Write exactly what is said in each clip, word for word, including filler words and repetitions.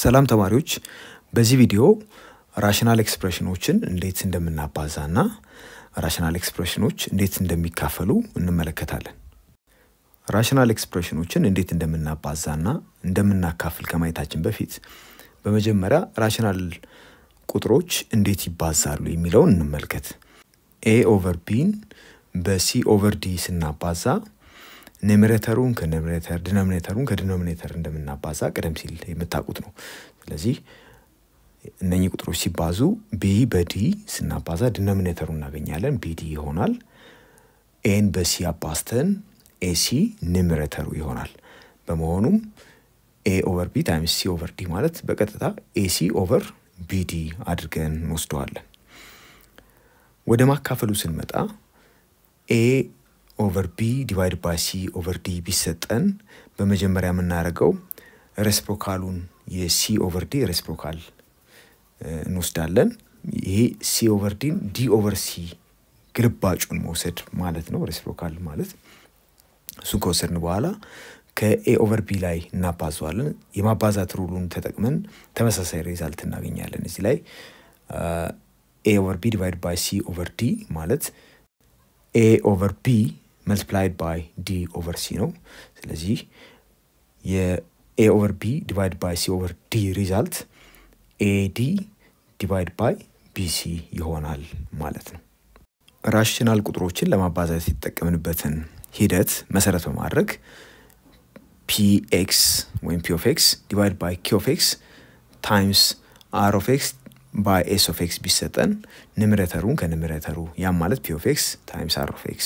ሰላም ተማሪዎች በዚህ ቪዲዮ ራሽናል ኤክስፕሬሽኖችን እንዴት እንደምናባዛና ራሽናል ኤክስፕሬሽኖች እንዴት እንደሚካፈሉ እንመለከታለን። ራሽናል ኤክስፕሬሽኖችን እንዴት እንደምናባዛና እንደምናካፍል ከማየታችን በፊት በመጀመሪያ ራሽናል ቁጥሮች እንዴት ይባዛሉ የሚለውን እንመልከት። a over b በc over d ስናባዛ ኒውመሬተሩን ከኒውመሬተር ዲኖሚኔተሩን ከዲኖሚኔተር እንደምናባዛ ቀደም ሲል የምታቁት ነው። ስለዚህ እነኚህ ቁጥሮች ሲባዙ b በd ስናባዛ ዲኖሚኔተሩን እናገኛለን bd ይሆናል። n በc አባዝተን ac ኒውመሬተሩ ይሆናል። በመሆኑም a over b times c over d ማለት በቀጥታ ac over bd አድርገን እንወስደዋለን። ወደ ማካፈሉ ስንመጣ a over b divided by c over d ቢሰጠን በመጀመሪያ የምናደርገው ሬሲፕሮካሉን የc over d ሬሲፕሮካል እንወስዳለን። ይሄ c over d d over c ግልባጩን መውሰድ ማለት ነው ሬሲፕሮካል ማለት። እሱን ከወሰድን በኋላ ከa over b ላይ እናባዛዋለን። የማባዛት ሩሉን ተጠቅመን ተመሳሳይ ሪዛልት እናገኛለን። እዚህ ላይ a over b divided by c over d ማለት a over b multiplied by d over c no. ስለዚህ a over b divided by c over d result ad divided by bc ይሆናል ማለት ነው። ራሽናል ቁጥሮችን ለማባዛት የተጠቀምንበትን ሂደት መሰረት በማድረግ px when p of x divided by q of x times r of x by s of x ቢሰጠን ኒውመሬተሩን ከኒውመሬተሩ ያ ማለት p of x times r of x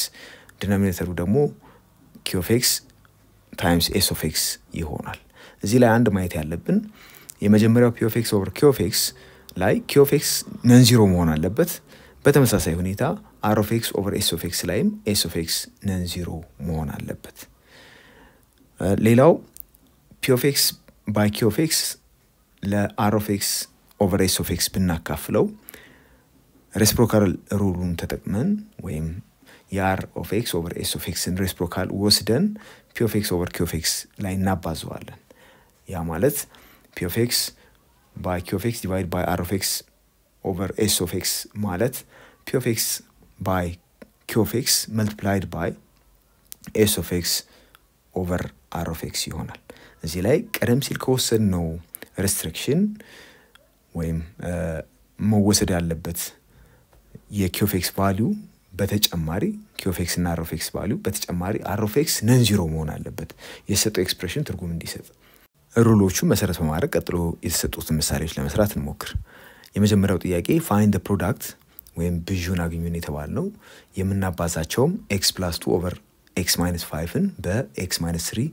ዲኖሚኔተሩ ደግሞ q of x times s of x ይሆናል። እዚ ላይ አንድ ማየት ያለብን የመጀመሪያው p of x over q of x ላይ q of x ነን ዜሮ መሆን አለበት። በተመሳሳይ ሁኔታ r of x over s of x ላይም s of x ነን ዜሮ መሆን አለበት። ሌላው p of x by q of x ለr of x over s of x ብናካፍለው ሬሲፕሮካል ሩሉን ተጠቅመን ወይም r of x over s of x in reciprocal ወስደን p of x over q of x ላይ እናባዛዋለን። ያ ማለት p of x by q of x divided by r of x over s of x ማለት p of x by q of x multiplied by s of x over r of x ይሆናል። እዚ ላይ ቀደም ሲል ከወሰድነው ሪስትሪክሽን ወይም መወሰድ ያለበት የq of x value በተጨማሪ q of x እና r of x value በተጨማሪ r of x ነን ዜሮ መሆን አለበት የሰጠው ኤክስፕሬሽን ትርጉም እንዲሰጥ። ሩሎቹ መሰረት በማድረግ ቀጥሎ የተሰጡትን ምሳሌዎች ለመስራት እንሞክር። የመጀመሪያው ጥያቄ find the product ወይም ብዙን አግኙን የተባለው የምናባዛቸው x plus two over x minus five ን በx minus three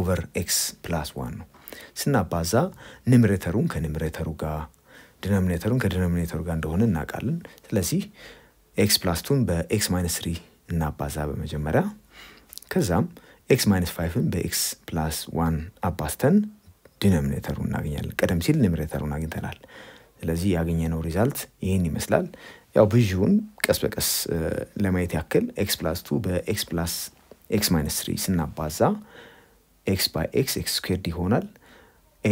over x plus one ነው። ስናባዛ ኒውመሬተሩን ከኒውመሬተሩ ጋር ዲኖሚኔተሩን ከዲኖሚኔተሩ ጋር እንደሆነ እናቃለን። ስለዚህ x plus two በx minus three እናባዛ በመጀመሪያ ከዛም x minus five በx plus one አባዝተን ዲኖሚኔተሩን እናገኛለን። ቀደም ሲል ኒውመሬተሩን አግኝተናል። ስለዚህ ያገኘነው ሪዛልት ይሄን ይመስላል። ያው ብዙውን ቀስ በቀስ ለማየት ያክል x plus two በx plus x minus three ስናባዛ x by x x squared ይሆናል።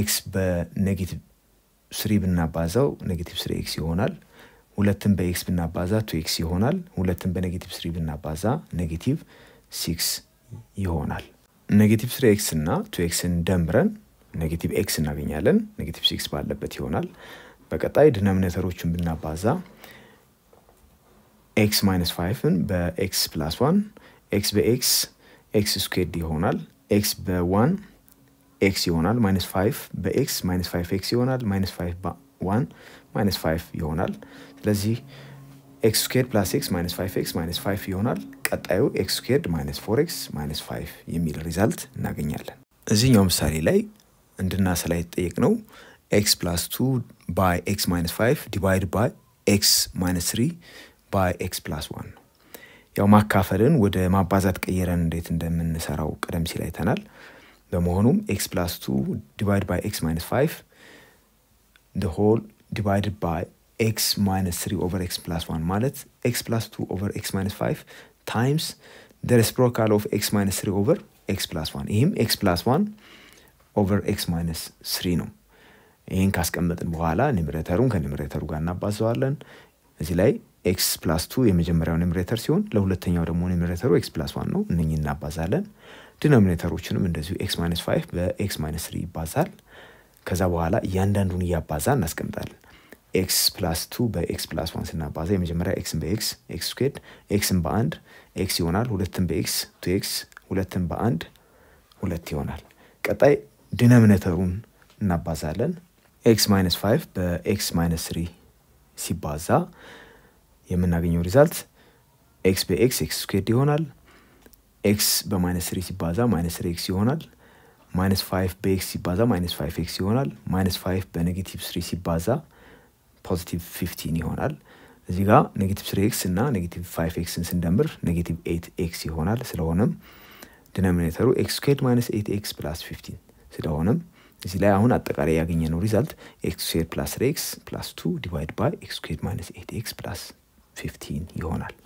x በኔጌቲቭ three ብናባዛው ኔጌቲቭ three x ይሆናል። ሁለቱን በx ብናባዛ two x ይሆናል። ሁለቱን በኔጌቲቭ three ብናባዛ ኔጌቲቭ six ይሆናል። ኔጌቲቭ three x እና two x ን ደምረን ኔጌቲቭ x እናገኛለን። ኔጌቲቭ six ባለበት ይሆናል። በቀጣይ ዲኖሚኔተሮችን ብናባዛ x minus five ን በx plus one x በx x squared ይሆናል። x በ1 x ይሆናል minus five በx minus five x ይሆናል minus five በ one minus five ይሆናል። ስለዚህ x squared plus x minus five x minus five ይሆናል። ቀጣዩ x squared minus four x minus five የሚል ሪዛልት እናገኛለን። እዚህኛው ምሳሌ ላይ እንድናሰላ የተጠየቅነው x plus two by x minus five divided by x minus three by x plus one ነው። ያው ማካፈልን ወደ ማባዛት ቀየረን እንዴት እንደምንሰራው ቀደም ሲል አይተናል። በመሆኑም x plus two divided by x minus five the whole divided by x minus three over x plus one ማለት x plus two over x minus five times the reciprocal of x minus three over x plus one. ይህም x plus one over x minus three ነው። ይሄን ካስቀመጥን በኋላ ኒምሬተሩን ከኒምሬተሩ ጋር እናባዛዋለን እዚህ ላይ x+2 የመጀመሪያው ኒምሬተር ሲሆን ለሁለተኛው ደግሞ ኒምሬተሩ x+1 ነው እነኚህ እናባዛለን ዲኖሚኔተሮቹንም እንደዚሁ x-5 በx-3 ይባዛል ከዛ በኋላ ያንዳንዱን ያባዛን እናስቀምጣለን x+2 በx+1 ስናባዛ የመጀመሪያው xን በx x², xን በ1 x ይሆናል ሁለትን በx two x ሁለትን በ1 2 ይሆናል ቀጣይ ዲኖሚኔተሩን እናባዛለን x-5 በx-3 ሲባዛ የምናገኘው ሪዛልት x በx x² ይሆናል x በ-3 ሲባዛ -3x ይሆናል -5 በx ሲባዛ -5x ይሆናል -5 በ-3 ሲባዛ +15 ይሆናል እዚህ ጋር -3x እና -5x ስንደምር -8x ይሆናል ስለሆነም ዲኖሚኔተሩ x² -8x +15 ስለሆነም እዚህ ላይ አሁን አጠቃላይ ያገኘነው ሪዛልት x² + three x + two / x² - eight x + fifteen ይሆናል